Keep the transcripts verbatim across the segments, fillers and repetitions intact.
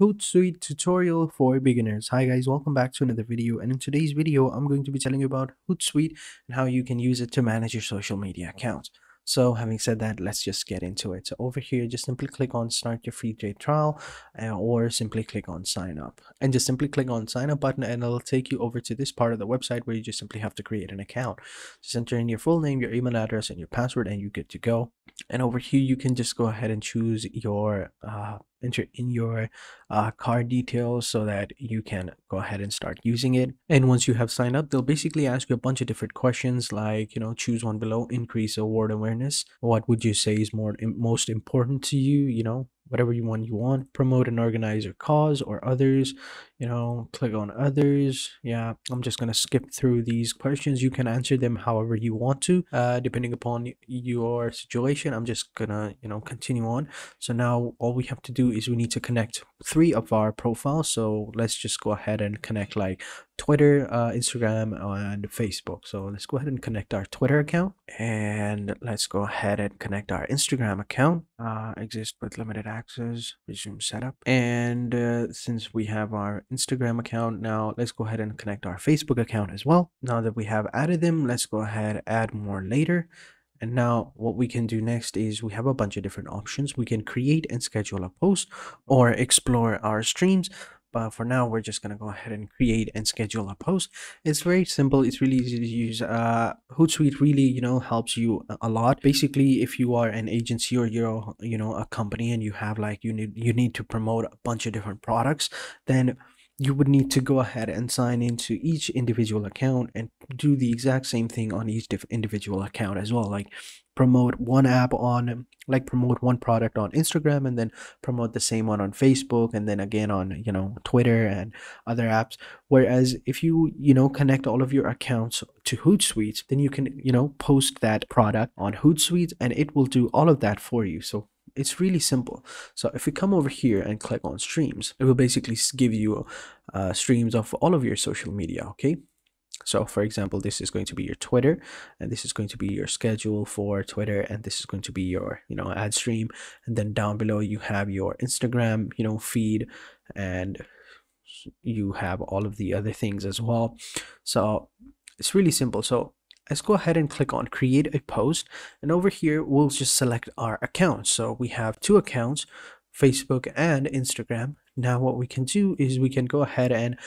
Hootsuite tutorial for beginners. Hi guys, welcome back to another video, and in today's video I'm going to be telling you about Hootsuite and how you can use it to manage your social media accounts. So having said that, let's just get into it. So over here, just simply click on start your free day trial uh, or simply click on sign up, and just simply click on sign up button, and it'll take you over to this part of the website where you just simply have to create an account. Just enter in your full name, your email address, and your password, and you're good to go. And over here you can just go ahead and choose your uh enter in your uh, card details so that you can go ahead and start using it. And once you have signed up, they'll basically ask you a bunch of different questions, like, you know, choose one below, increase award awareness, what would you say is more most important to you, you know, whatever you want, you want, promote and organize your cause or others, you know, click on others. Yeah, I'm just going to skip through these questions. You can answer them however you want to, uh, depending upon your situation. I'm just going to, you know, continue on. So now all we have to do is we need to connect three of our profiles. So let's just go ahead and connect like Twitter, uh, Instagram, and Facebook. So let's go ahead and connect our Twitter account, and let's go ahead and connect our Instagram account. Uh, exist with limited access, resume setup. And uh, since we have our Instagram account, now let's go ahead and connect our Facebook account as well. Now that we have added them, let's go ahead and add more later. And now what we can do next is we have a bunch of different options. We can create and schedule a post or explore our streams. But for now, we're just going to go ahead and create and schedule a post. It's very simple. It's really easy to use. Uh, Hootsuite really, you know, helps you a lot. Basically, if you are an agency or you're, you know, a company and you have like, you need, you need to promote a bunch of different products, then you would need to go ahead and sign into each individual account and do the exact same thing on each individual account as well. Like promote one app on, like promote one product on Instagram, and then promote the same one on Facebook, and then again on, you know, Twitter and other apps. Whereas if you, you know, connect all of your accounts to Hootsuite, then you can, you know, post that product on Hootsuite and it will do all of that for you. So it's really simple. So if we come over here and click on streams, it will basically give you uh, streams of all of your social media. Okay, so for example, this is going to be your Twitter, and this is going to be your schedule for Twitter, and this is going to be your, you know, ad stream. And then down below you have your Instagram, you know, feed, and you have all of the other things as well. So it's really simple. So let's go ahead and click on create a post, and over here we'll just select our accounts. So we have two accounts, Facebook and Instagram. Now what we can do is we can go ahead and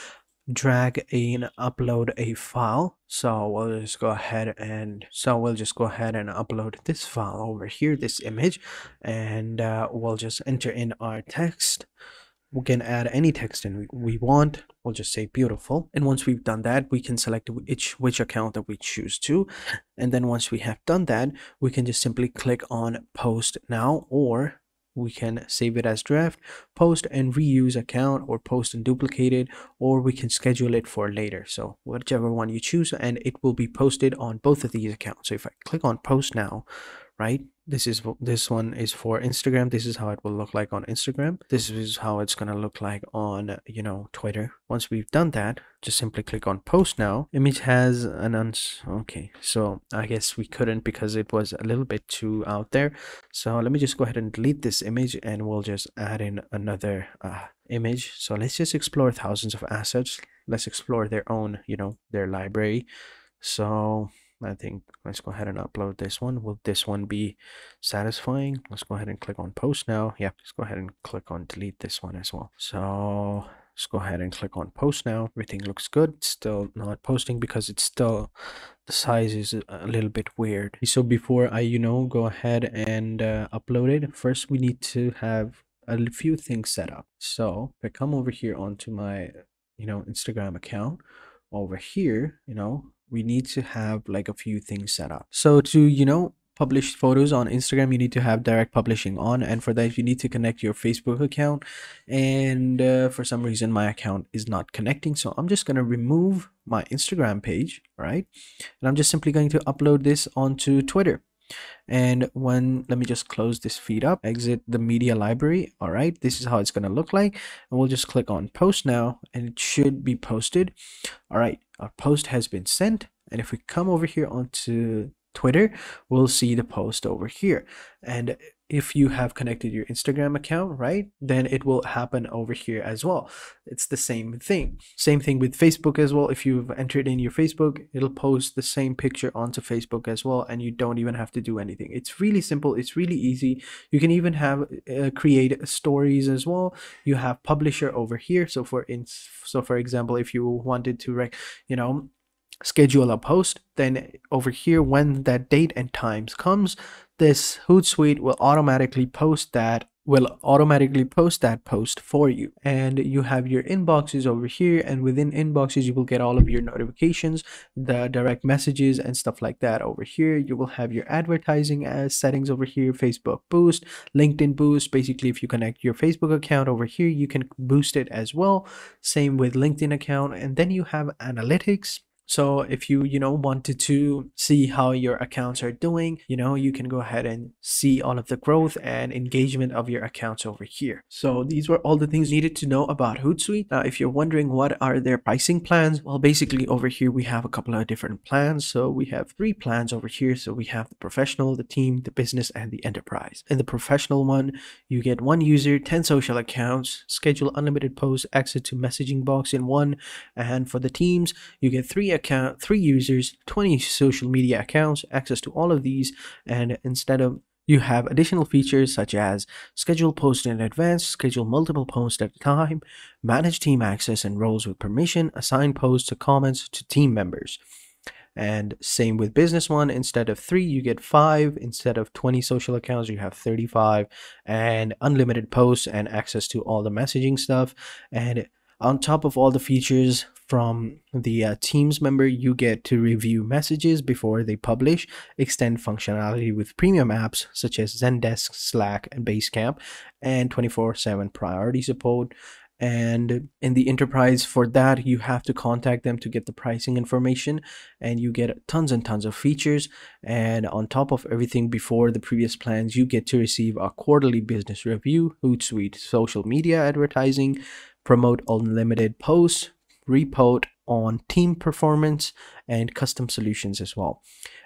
drag and upload a file. So we'll just go ahead and so we'll just go ahead and upload this file over here, this image, and uh, we'll just enter in our text. We can add any text in we want. We'll just say beautiful. And once we've done that, we can select which, which account that we choose to. And then once we have done that, we can just simply click on post now, or we can save it as draft, post and reuse account, or post and duplicate it, or we can schedule it for later. So whichever one you choose, and it will be posted on both of these accounts. So if I click on post now, right? This is this one is for Instagram. This is how it will look like on Instagram. This is how it's going to look like on, you know, Twitter. Once we've done that, just simply click on post now. Image has an uns. Okay, so I guess we couldn't because it was a little bit too out there. So let me just go ahead and delete this image, and we'll just add in another uh, image. So let's just explore thousands of assets. Let's explore their own, you know, their library. So I think let's go ahead and upload this one. Will this one be satisfying? Let's go ahead and click on post now. Yeah, let's go ahead and click on delete this one as well. So let's go ahead and click on post now. Everything looks good. It's still not posting because it's still, the size is a little bit weird. So before I, you know, go ahead and uh, upload it, first we need to have a few things set up. So if I come over here onto my, you know, Instagram account, over here, you know, we need to have like a few things set up. So to, you know, publish photos on Instagram, you need to have direct publishing on, and for that you need to connect your Facebook account. And uh, for some reason my account is not connecting, so I'm just going to remove my Instagram page, right? And I'm just simply going to upload this onto Twitter. And when, let me just close this feed up, exit the media library. All right, this is how it's going to look like, and we'll just click on post now, and it should be posted. All right, our post has been sent. And if we come over here onto Twitter will see the post over here. And if you have connected your Instagram account, right, then it will happen over here as well. It's the same thing. Same thing with Facebook as well. If you've entered in your Facebook, it'll post the same picture onto Facebook as well, and you don't even have to do anything. It's really simple. It's really easy. You can even have uh, create stories as well. You have publisher over here. So for in so for example, if you wanted to, rec you know, schedule a post, then over here, when that date and times comes, this Hootsuite will automatically post that will automatically post that post for you. And you have your inboxes over here, and within inboxes you will get all of your notifications, the direct messages and stuff like that over here. You will have your advertising as settings over here, Facebook boost, LinkedIn boost. Basically, if you connect your Facebook account over here, you can boost it as well. Same with LinkedIn account. And then you have analytics. So if you, you know, wanted to see how your accounts are doing, you know, you can go ahead and see all of the growth and engagement of your accounts over here. So these were all the things needed to know about Hootsuite. Now, if you're wondering what are their pricing plans, well, basically over here, we have a couple of different plans. So we have three plans over here. So we have the professional, the team, the business, and the enterprise. In the professional one, you get one user, ten social accounts, schedule unlimited posts, access to messaging box in one. And for the teams, you get three account three users, twenty social media accounts, access to all of these, and instead of you have additional features such as schedule posts in advance, schedule multiple posts at a time, manage team access and roles with permission, assign posts to comments to team members. And same with business one, instead of three you get five, instead of twenty social accounts you have thirty-five, and unlimited posts and access to all the messaging stuff. And on top of all the features from the uh, Teams member, you get to review messages before they publish, extend functionality with premium apps such as Zendesk, Slack, and Basecamp, and twenty-four seven priority support. And in the enterprise, for that you have to contact them to get the pricing information, and you get tons and tons of features. And on top of everything, before the previous plans, you get to receive a quarterly business review, Hootsuite social media advertising, promote unlimited posts, report on team performance, and custom solutions as well.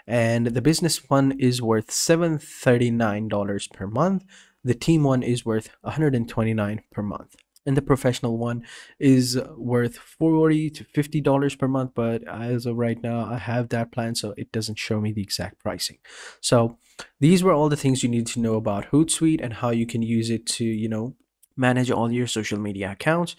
And the business one is worth seven hundred thirty-nine dollars per month. The team one is worth one hundred twenty-nine dollars per month. And the professional one is worth forty to fifty dollars per month, but as of right now I have that plan, so it doesn't show me the exact pricing. So these were all the things you need to know about Hootsuite and how you can use it to, you know, manage all your social media accounts.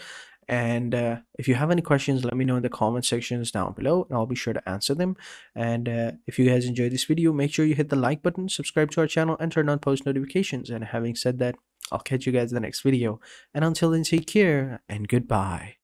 And uh, if you have any questions, let me know in the comment sections down below, and I'll be sure to answer them. And uh, if you guys enjoyed this video, make sure you hit the like button, subscribe to our channel, and turn on post notifications. And having said that, I'll catch you guys in the next video. And until then, take care and goodbye.